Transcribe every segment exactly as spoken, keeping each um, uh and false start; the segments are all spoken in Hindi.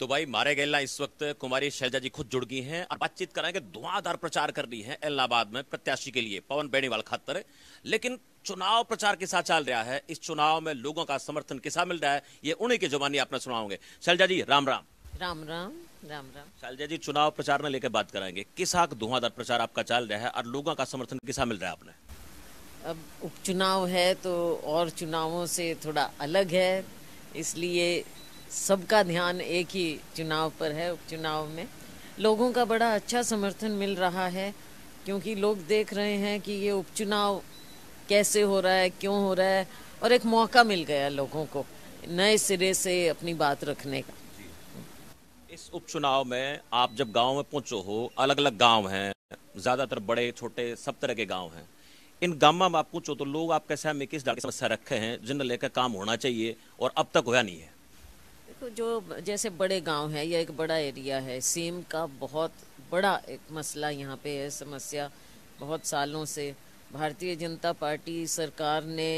तो भाई मारे गैला इस वक्त कुमारी शैलजा जी खुद जुड़ गई हैं और बातचीत कराएंगे, धुआंधार प्रचार कर रही हैं इलाहाबाद में प्रत्याशी के लिए पवन बेनीवाल खातर। लेकिन चुनाव प्रचार किसा चल रहा है, इस चुनाव में लोगों का समर्थन किसा मिल रहा है, ये उन्हीं के जुबानी आपने सुना होंगे। शैलजा जी राम राम। राम राम राम राम। शैलजा जी चुनाव प्रचार में लेकर बात कराएंगे, किसा धुआंधार प्रचार आपका चल रहा है और लोगों का समर्थन किसा मिल रहा है आपने? अब उपचुनाव है तो और चुनावों से थोड़ा अलग है, इसलिए सबका ध्यान एक ही चुनाव पर है। उपचुनाव में लोगों का बड़ा अच्छा समर्थन मिल रहा है, क्योंकि लोग देख रहे हैं कि ये उपचुनाव कैसे हो रहा है, क्यों हो रहा है, और एक मौका मिल गया लोगों को नए सिरे से अपनी बात रखने का। इस उपचुनाव में आप जब गाँव में पहुँचो हो, अलग अलग गाँव हैं, ज़्यादातर बड़े छोटे सब तरह के गाँव हैं, इन गाँव में आप पूछो तो लोग आपके सामने किस तरह की समस्या रखे हैं जिन्हें लेकर काम होना चाहिए और अब तक होया नहीं है? देखो, जो जैसे बड़े गांव है, यह एक बड़ा एरिया है, सीम का बहुत बड़ा एक मसला यहाँ पे है, समस्या बहुत सालों से। भारतीय जनता पार्टी सरकार ने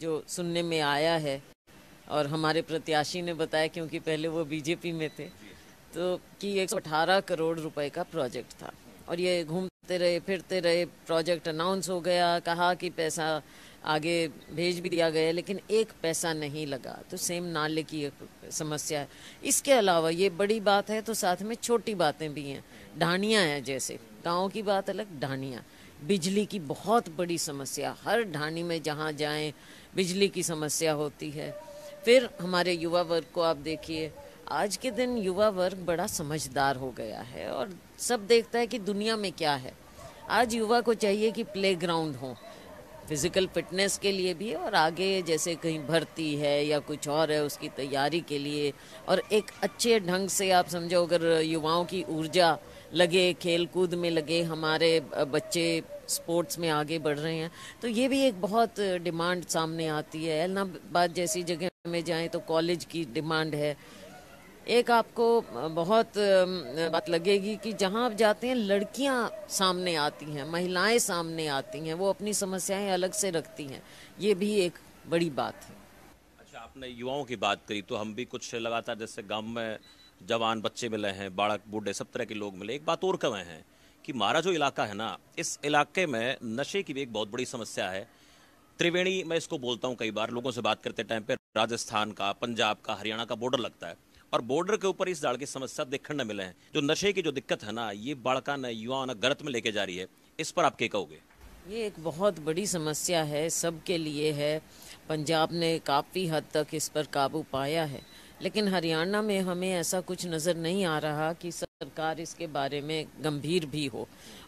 जो सुनने में आया है और हमारे प्रत्याशी ने बताया, क्योंकि पहले वो बीजेपी में थे, तो कि एक सौ अठारह करोड़ रुपए का प्रोजेक्ट था और ये घूम रहे फिरते रहे, प्रोजेक्ट अनाउंस हो गया, कहा कि पैसा आगे भेज भी दिया गया लेकिन एक पैसा नहीं लगा। तो सेम नाले की एक समस्या है। इसके अलावा ये बड़ी बात है तो साथ में छोटी बातें भी हैं। ढाणियाँ हैं, जैसे गाँव की बात अलग, ढाणियाँ, बिजली की बहुत बड़ी समस्या, हर ढाणी में जहाँ जाएं बिजली की समस्या होती है। फिर हमारे युवा वर्ग को आप देखिए, आज के दिन युवा वर्ग बड़ा समझदार हो गया है और सब देखता है कि दुनिया में क्या है। आज युवा को चाहिए कि प्लेग्राउंड हो फिज़िकल फिटनेस के लिए भी, और आगे जैसे कहीं भर्ती है या कुछ और है उसकी तैयारी के लिए, और एक अच्छे ढंग से आप समझो अगर युवाओं की ऊर्जा लगे, खेल कूद में लगे, हमारे बच्चे स्पोर्ट्स में आगे बढ़ रहे हैं, तो ये भी एक बहुत डिमांड सामने आती है। इलाहाबाद जैसी जगह में जाएँ तो कॉलेज की डिमांड है। एक आपको बहुत बात लगेगी कि जहाँ आप जाते हैं लड़कियाँ सामने आती हैं, महिलाएं सामने आती हैं, वो अपनी समस्याएं अलग से रखती हैं, ये भी एक बड़ी बात है। अच्छा, आपने युवाओं की बात करी तो हम भी कुछ लगातार जैसे गांव में जवान बच्चे मिले हैं, बालक बूढ़े सब तरह के लोग मिले। एक बात और कहे हैं कि हमारा जो इलाका है ना, इस इलाके में नशे की भी एक बहुत बड़ी समस्या है। त्रिवेणी मैं इसको बोलता हूँ, कई बार लोगों से बात करते टाइम पर राजस्थान का, पंजाब का, हरियाणा का बॉर्डर लगता है और बॉर्डर के ऊपर इस दाड़ की समस्या देखने मिले हैं। जो नशे की जो दिक्कत है ना, ये बाड़का न युवा न गलत में लेके जा रही है, इस पर आप क्या कहोगे? ये एक बहुत बड़ी समस्या है, सबके लिए है। पंजाब ने काफ़ी हद तक इस पर काबू पाया है, लेकिन हरियाणा में हमें ऐसा कुछ नज़र नहीं आ रहा कि सरकार इसके बारे में गंभीर भी हो।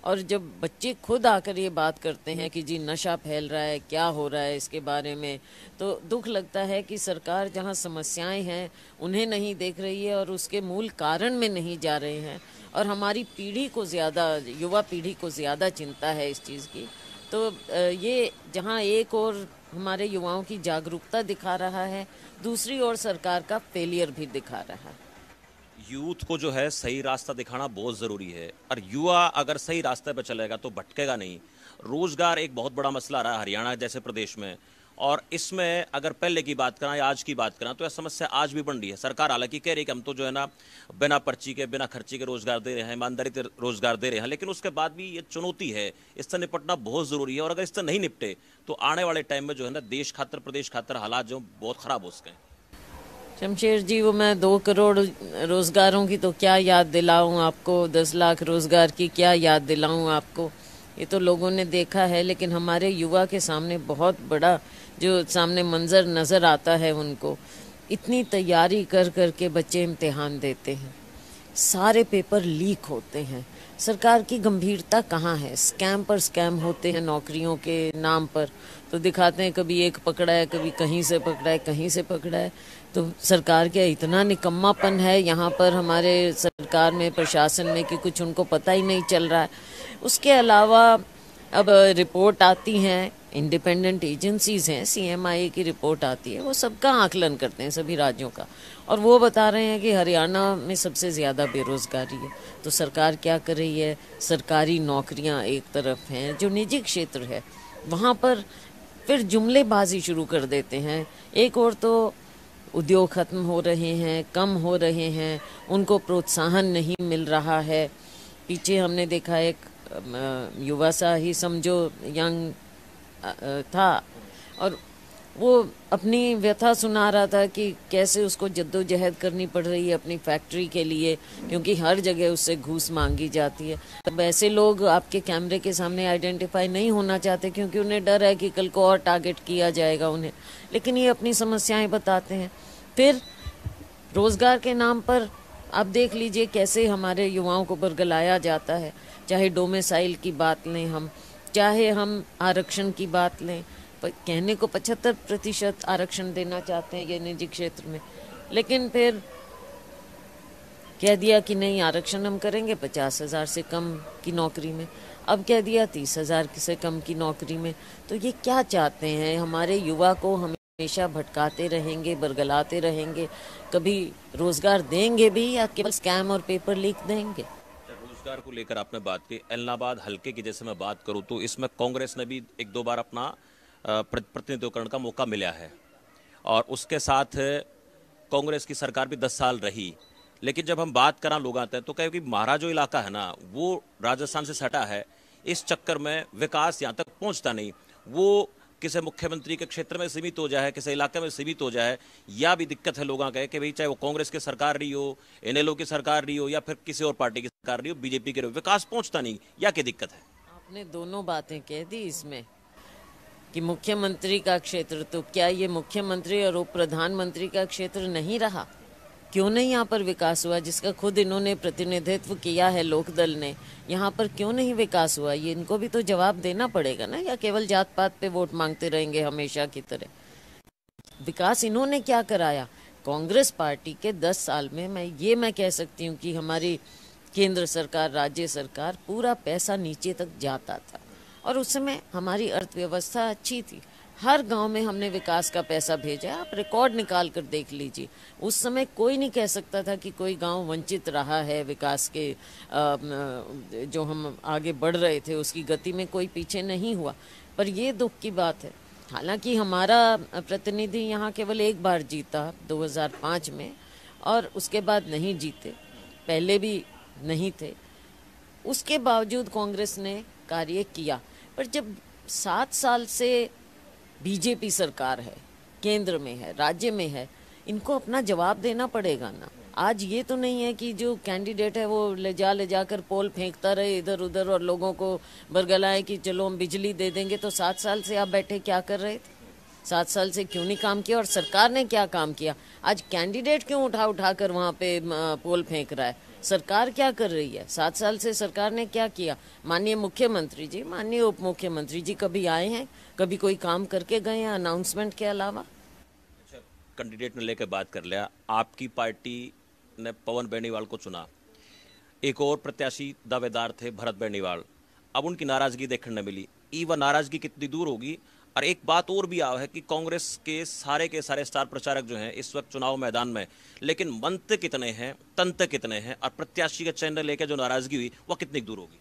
और जब बच्चे खुद आकर ये बात करते हैं कि जी नशा फैल रहा है, क्या हो रहा है इसके बारे में, तो दुख लगता है कि सरकार जहां समस्याएं हैं उन्हें नहीं देख रही है और उसके मूल कारण में नहीं जा रहे हैं। और हमारी पीढ़ी को ज़्यादा, युवा पीढ़ी को ज़्यादा चिंता है इस चीज़ की। तो ये जहाँ एक और हमारे युवाओं की जागरूकता दिखा रहा है, दूसरी ओर सरकार का फेलियर भी दिखा रहा है। यूथ को जो है सही रास्ता दिखाना बहुत ज़रूरी है और युवा अगर सही रास्ते पर चलेगा तो भटकेगा नहीं। रोज़गार एक बहुत बड़ा मसला रहा हरियाणा जैसे प्रदेश में, और इसमें अगर पहले की बात करें या आज की बात करें तो यह समस्या आज भी बन रही है। सरकार हालांकि कह रही है कि हम तो जो है ना बिना पर्ची के, बिना खर्ची के रोज़गार दे रहे हैं, ईमानदारी से रोज़गार दे रहे हैं, लेकिन उसके बाद भी ये चुनौती है, इससे निपटना बहुत ज़रूरी है। और अगर इससे नहीं निपटे तो आने वाले टाइम में जो है ना देश खातर, प्रदेश खातर हालात जो बहुत ख़राब हो सकें। शमशेर जी, वो मैं दो करोड़ रोज़गारों की तो क्या याद दिलाऊं आपको, दस लाख रोज़गार की क्या याद दिलाऊं आपको, ये तो लोगों ने देखा है। लेकिन हमारे युवा के सामने बहुत बड़ा जो सामने मंजर नज़र आता है, उनको इतनी तैयारी कर कर के बच्चे इम्तिहान देते हैं, सारे पेपर लीक होते हैं, सरकार की गंभीरता कहाँ है? स्कैम पर स्कैम होते हैं नौकरियों के नाम पर, तो दिखाते हैं कभी एक पकड़ा है, कभी कहीं से पकड़ा है, कहीं से पकड़ा है। तो सरकार का इतना निकम्मापन है यहाँ पर हमारे सरकार में, प्रशासन में, कि कुछ उनको पता ही नहीं चल रहा है। उसके अलावा अब रिपोर्ट आती हैं, इंडिपेंडेंट एजेंसीज़ हैं, सीएमआई की रिपोर्ट आती है, वो सबका आकलन करते हैं सभी राज्यों का, और वो बता रहे हैं कि हरियाणा में सबसे ज़्यादा बेरोज़गारी है। तो सरकार क्या कर रही है? सरकारी नौकरियां एक तरफ हैं, जो निजी क्षेत्र है वहाँ पर फिर जुमलेबाजी शुरू कर देते हैं। एक और तो उद्योग खत्म हो रहे हैं, कम हो रहे हैं, उनको प्रोत्साहन नहीं मिल रहा है। पीछे हमने देखा एक युवा सा ही समझो यंग था और वो अपनी व्यथा सुना रहा था कि कैसे उसको जद्दोजहद करनी पड़ रही है अपनी फैक्ट्री के लिए, क्योंकि हर जगह उससे घूस मांगी जाती है। अब ऐसे लोग आपके कैमरे के सामने आइडेंटिफाई नहीं होना चाहते क्योंकि उन्हें डर है कि कल को और टारगेट किया जाएगा उन्हें, लेकिन ये अपनी समस्याएं बताते हैं। फिर रोज़गार के नाम पर आप देख लीजिए कैसे हमारे युवाओं को बरगलाया जाता है, चाहे डोमिसाइल की बात लें हम, चाहे हम आरक्षण की बात लें। कहने को पचहत्तर प्रतिशत आरक्षण देना चाहते हैं ये निजी क्षेत्र में, लेकिन फिर कह दिया कि नहीं आरक्षण हम करेंगे पचास हज़ार से कम की नौकरी में, अब कह दिया तीस हज़ार से कम की नौकरी में। तो ये क्या चाहते हैं? हमारे युवा को हमेशा भटकाते रहेंगे, बरगलाते रहेंगे, कभी रोज़गार देंगे भी या केवल स्कैम और पेपर लीक देंगे। रोज़गार को लेकर आपने बात की, एलनाबाद हल्के की जैसे मैं बात करूँ तो इसमें कांग्रेस ने भी एक दो बार अपना प्रतिनिधित्वकरण का मौका मिला है और उसके साथ कांग्रेस की सरकार भी दस साल रही। लेकिन जब हम बात करा लोग आते हैं तो कहे कि महारा जो इलाका है ना वो राजस्थान से सटा है, इस चक्कर में विकास यहाँ तक पहुँचता नहीं। वो किसी मुख्यमंत्री के क्षेत्र में सीमित हो जाए, किसी इलाके में सीमित हो जाए, या भी दिक्कत है लोगों का कि भाई चाहे वो कांग्रेस की सरकार रही हो, एन एल ओ की सरकार रही हो या फिर किसी और पार्टी की सरकार रही हो, बीजेपी की रही हो, विकास पहुँचता नहीं। या क्या दिक्कत है? आपने दोनों बातें कह दी इसमें कि मुख्यमंत्री का क्षेत्र, तो क्या ये मुख्यमंत्री और उप प्रधानमंत्री का क्षेत्र नहीं रहा? क्यों नहीं यहाँ पर विकास हुआ जिसका खुद इन्होंने प्रतिनिधित्व किया है लोकदल ने? यहाँ पर क्यों नहीं विकास हुआ? ये इनको भी तो जवाब देना पड़ेगा ना, या केवल जात पात पे वोट मांगते रहेंगे हमेशा की तरह? विकास इन्होंने क्या कराया? कांग्रेस पार्टी के दस साल में मैं ये मैं कह सकती हूँ कि हमारी केंद्र सरकार, राज्य सरकार, पूरा पैसा नीचे तक जाता था और उस समय हमारी अर्थव्यवस्था अच्छी थी। हर गांव में हमने विकास का पैसा भेजा, आप रिकॉर्ड निकाल कर देख लीजिए। उस समय कोई नहीं कह सकता था कि कोई गांव वंचित रहा है विकास के, जो हम आगे बढ़ रहे थे उसकी गति में कोई पीछे नहीं हुआ। पर ये दुख की बात है, हालांकि हमारा प्रतिनिधि यहाँ केवल एक बार जीता दो हज़ार पाँच में और उसके बाद नहीं जीते, पहले भी नहीं थे। उसके बावजूद कांग्रेस ने कार्य किया। पर जब सात साल से बीजेपी सरकार है, केंद्र में है, राज्य में है, इनको अपना जवाब देना पड़ेगा ना। आज ये तो नहीं है कि जो कैंडिडेट है वो ले जा ले जाकर पोल फेंकता रहे इधर उधर और लोगों को बरगलाए कि चलो हम बिजली दे देंगे। तो सात साल से आप बैठे क्या कर रहे थे? सात साल से क्यों नहीं काम किया? और सरकार ने क्या काम किया? आज कैंडिडेट क्यों उठा उठा कर वहाँ पे पोल फेंक रहा है? सरकार क्या कर रही है? सात साल से सरकार ने क्या किया? माननीय मुख्यमंत्री जी, माननीय उप मुख्यमंत्री जी कभी आए हैं? कभी कोई काम करके गए हैं अनाउंसमेंट के अलावा? अच्छा, कैंडिडेट ने लेकर बात कर लिया। आपकी पार्टी ने पवन बेनीवाल को चुना, एक और प्रत्याशी दावेदार थे भरत बेनीवाल। अब उनकी नाराजगी देखने मिली, ई वह नाराजगी कितनी दूर होगी? और एक बात और भी आवा है कि कांग्रेस के सारे के सारे स्टार प्रचारक जो हैं इस वक्त चुनाव मैदान में, लेकिन मंत्र कितने हैं, तंत्र कितने हैं, और प्रत्याशी का चयन लेकर जो नाराजगी हुई वह कितनी दूर होगी?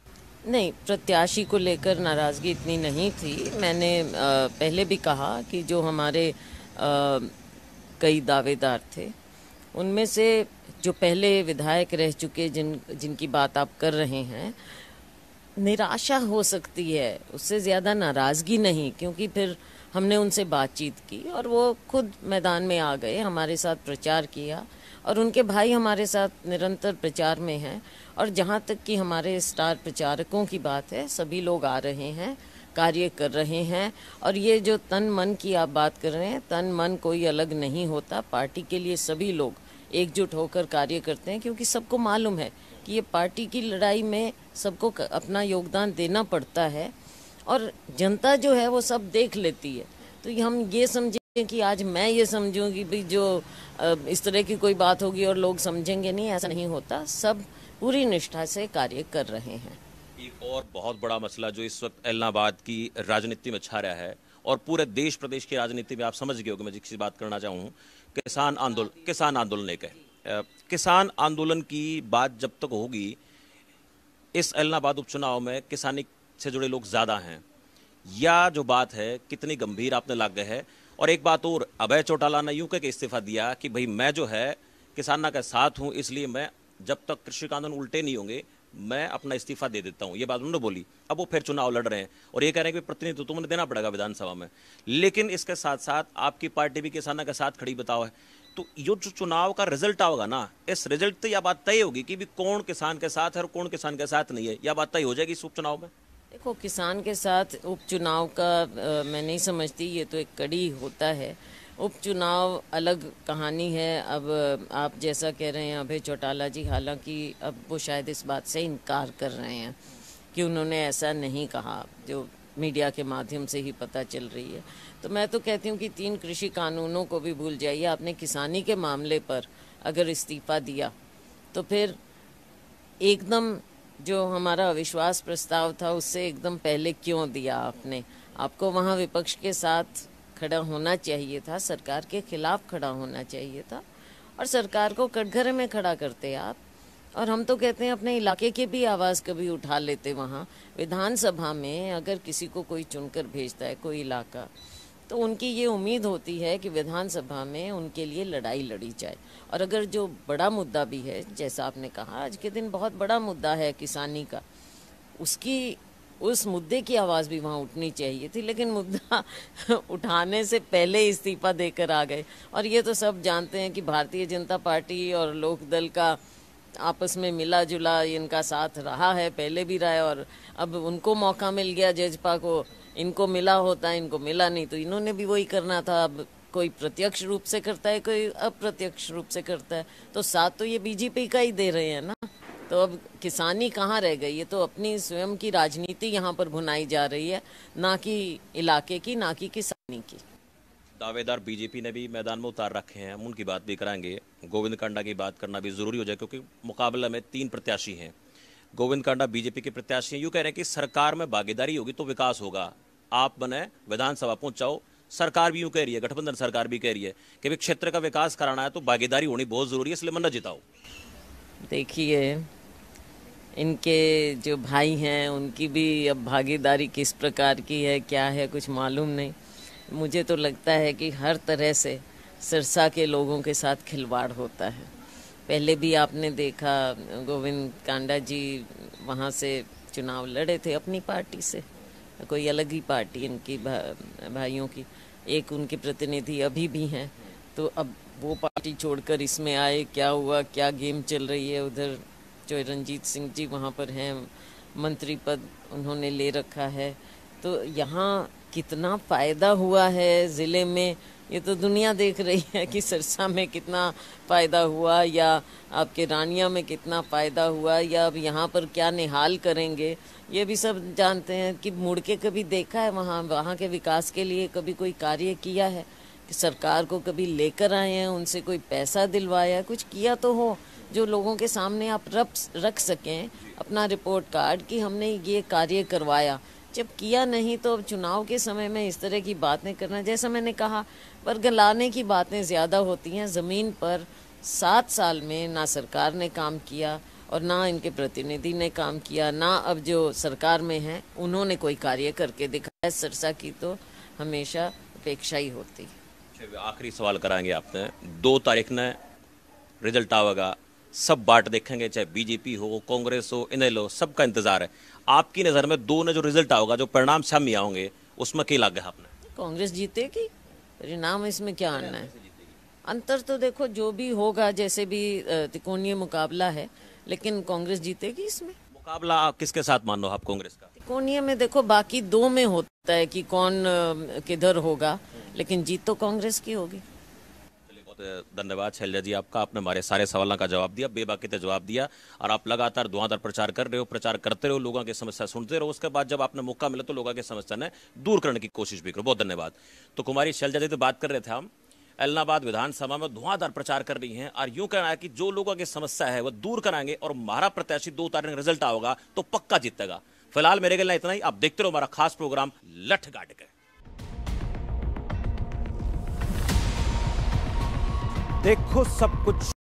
नहीं, प्रत्याशी को लेकर नाराजगी इतनी नहीं थी। मैंने पहले भी कहा कि जो हमारे कई दावेदार थे उनमें से जो पहले विधायक रह चुके, जिन जिनकी बात आप कर रहे हैं, निराशा हो सकती है, उससे ज़्यादा नाराज़गी नहीं, क्योंकि फिर हमने उनसे बातचीत की और वो खुद मैदान में आ गए, हमारे साथ प्रचार किया और उनके भाई हमारे साथ निरंतर प्रचार में हैं। और जहाँ तक कि हमारे स्टार प्रचारकों की बात है, सभी लोग आ रहे हैं, कार्य कर रहे हैं। और ये जो तन मन की आप बात कर रहे हैं, तन मन कोई अलग नहीं होता, पार्टी के लिए सभी लोग एकजुट होकर कार्य करते हैं, क्योंकि सबको मालूम है कि ये पार्टी की लड़ाई में सबको अपना योगदान देना पड़ता है और जनता जो है वो सब देख लेती है। तो हम ये समझें कि आज मैं ये समझूँ कि भाई जो इस तरह की कोई बात होगी और लोग समझेंगे नहीं, ऐसा नहीं होता। सब पूरी निष्ठा से कार्य कर रहे हैं। एक और बहुत बड़ा मसला जो इस वक्त एलनाबाद की राजनीति में छा रहा है और पूरे देश प्रदेश की राजनीति में, आप समझ गए होंगे मैं जिसकी बात करना चाहूँ, किसान आंदोलन। किसान आंदोलन लेकर, किसान आंदोलन की बात जब तक होगी, इस एलनाबाद उपचुनाव में किसानी से जुड़े लोग ज़्यादा हैं, या जो बात है कितनी गंभीर आपने लाग गए है, और एक बात और, अभय चौटाला ने यूं कह के इस्तीफा दिया कि भाई मैं जो है किसाना का साथ हूं, इसलिए मैं जब तक कृषि कानून उल्टे नहीं होंगे मैं अपना इस्तीफा दे देता हूं, ये बात उन्होंने बोली। अब वो फिर चुनाव लड़ रहे हैं और ये कह रहे हैं कि प्रतिनिधित्व तो तुम्हें देना पड़ेगा विधानसभा में, लेकिन इसके साथ साथ आपकी पार्टी भी किसाना के साथ खड़ी बताओ है। तो ये जो चुनाव का रिजल्ट आओगा ना, इस रिजल्ट से यह बात तय होगी कि भी कौन किसान के साथ है और कौन किसान के साथ नहीं है, यह बात तय हो जाएगी इस उपचुनाव में। देखो, किसान के साथ उपचुनाव का आ, मैं नहीं समझती, ये तो एक कड़ी होता है। उपचुनाव अलग कहानी है। अब आप जैसा कह रहे हैं अभय चौटाला जी, हालांकि अब वो शायद इस बात से इनकार कर रहे हैं कि उन्होंने ऐसा नहीं कहा, जो मीडिया के माध्यम से ही पता चल रही है। तो मैं तो कहती हूँ कि तीन कृषि कानूनों को भी भूल जाइए। आपने किसानी के मामले पर अगर इस्तीफा दिया तो फिर एकदम जो हमारा अविश्वास प्रस्ताव था उससे एकदम पहले क्यों दिया आपने? आपको वहाँ विपक्ष के साथ खड़ा होना चाहिए था, सरकार के खिलाफ खड़ा होना चाहिए था और सरकार को कटघरे में खड़ा करते आप। और हम तो कहते हैं अपने इलाके की भी आवाज़ कभी उठा लेते वहाँ विधानसभा में। अगर किसी को कोई चुनकर भेजता है कोई इलाका, तो उनकी ये उम्मीद होती है कि विधानसभा में उनके लिए लड़ाई लड़ी जाए। और अगर जो बड़ा मुद्दा भी है, जैसा आपने कहा आज के दिन बहुत बड़ा मुद्दा है किसानी का, उसकी उस मुद्दे की आवाज़ भी वहाँ उठनी चाहिए थी, लेकिन मुद्दा उठाने से पहले इस्तीफा देकर आ गए। और ये तो सब जानते हैं कि भारतीय जनता पार्टी और लोकदल का आपस में मिला जुला इनका साथ रहा है, पहले भी रहा है, और अब उनको मौका मिल गया जजपा को, इनको मिला होता है, इनको मिला नहीं तो इन्होंने भी वही करना था। अब कोई प्रत्यक्ष रूप से करता है, कोई अप्रत्यक्ष रूप से करता है, तो साथ तो ये बीजेपी का ही दे रहे हैं ना। तो अब किसानी कहाँ रह गई? ये तो अपनी स्वयं की राजनीति यहाँ पर भुनाई जा रही है, ना कि इलाके की, ना कि किसानी की। दावेदार बीजेपी ने भी मैदान में उतार रखे हैं, हम उनकी बात भी कराएंगे। गोविंद कांडा की बात करना भी जरूरी हो जाए क्योंकि मुकाबले में तीन प्रत्याशी हैं। गोविंद कांडा बीजेपी के प्रत्याशी हैं, यूँ कह रहे हैं कि सरकार में भागीदारी होगी तो विकास होगा, आप बने विधानसभा पहुंचाओ। सरकार भी यूँ कह रही है, गठबंधन सरकार भी कह रही है कि क्षेत्र का विकास कराना है तो भागीदारी होनी बहुत जरूरी है, इसलिए मन न जिताओ। देखिए, इनके जो भाई हैं उनकी भी अब भागीदारी किस प्रकार की है, क्या है, कुछ मालूम नहीं। मुझे तो लगता है कि हर तरह से सिरसा के लोगों के साथ खिलवाड़ होता है। पहले भी आपने देखा गोविंद कांडा जी वहाँ से चुनाव लड़े थे अपनी पार्टी से, कोई अलग ही पार्टी इनकी भा, भाइयों की। एक उनके प्रतिनिधि अभी भी हैं, तो अब वो पार्टी छोड़कर इसमें आए, क्या हुआ, क्या गेम चल रही है। उधर जो रंजीत सिंह जी वहाँ पर हैं, मंत्री पद उन्होंने ले रखा है, तो यहाँ कितना फ़ायदा हुआ है ज़िले में ये तो दुनिया देख रही है कि सिरसा में कितना फ़ायदा हुआ, या आपके रानिया में कितना फ़ायदा हुआ, या अब यहाँ पर क्या निहाल करेंगे, ये भी सब जानते हैं कि मुड़ के कभी देखा है वहाँ वहाँ के विकास के लिए कभी कोई कार्य किया है कि सरकार को कभी लेकर आए हैं, उनसे कोई पैसा दिलवाया, कुछ किया तो हो जो लोगों के सामने आप रख सकें अपना रिपोर्ट कार्ड कि हमने ये कार्य करवाया। जब किया नहीं तो अब चुनाव के समय में इस तरह की बातें करना, जैसा मैंने कहा, बरगलाने की बातें ज़्यादा होती हैं। ज़मीन पर सात साल में ना सरकार ने काम किया और ना इनके प्रतिनिधि ने काम किया, ना अब जो सरकार में हैं उन्होंने कोई कार्य करके दिखाया। सिरसा की तो हमेशा अपेक्षा ही होती है। आखिरी सवाल कराएंगे आपने, दो तारीख ने रिजल्ट आएगा, सब बाट देखेंगे, चाहे बीजेपी हो, कांग्रेस हो, इनेलो, सबका इंतजार है। आपकी नज़र में दो ने जो रिजल्ट आओगा, जो परिणाम सामने आओगे, उसमें क्या लगा आपने? कांग्रेस जीतेगी, परिणाम इसमें क्या आना है? अंतर तो देखो जो भी होगा, जैसे भी त्रिकोणीय मुकाबला है, लेकिन कांग्रेस जीतेगी। इसमें मुकाबला आप किसके साथ मान लो आप कांग्रेस का? त्रिकोणीय में देखो बाकी दो में होता है कि कौन किधर होगा, लेकिन जीत तो कांग्रेस की होगी। धन्यवाद शैलजा जी आपका, आपने हमारे सारे सवालों का जवाब दिया, बेबाकी से जवाब दिया, और आप लगातार धुआंधार प्रचार कर रहे हो, प्रचार करते रहो, लोगों की समस्या सुनते रहो, उसके बाद जब आपने मौका मिला तो लोगों की समस्या ने दूर करने की कोशिश भी करो। बहुत धन्यवाद। तो कुमारी शैलजा जी तो बात कर रहे थे हम, इलाहाबाद विधानसभा में धुआंधार प्रचार कर रही हैं और यूँ कहना है कि जो लोगों की समस्या है वह दूर कराएंगे और हमारा प्रत्याशी दो तारीख में रिजल्ट आओगा तो पक्का जीतेगा। फिलहाल मेरे ख्याल इतना ही, आप देखते रहो हमारा खास प्रोग्राम लठ गाड़ के। देखो सब कुछ।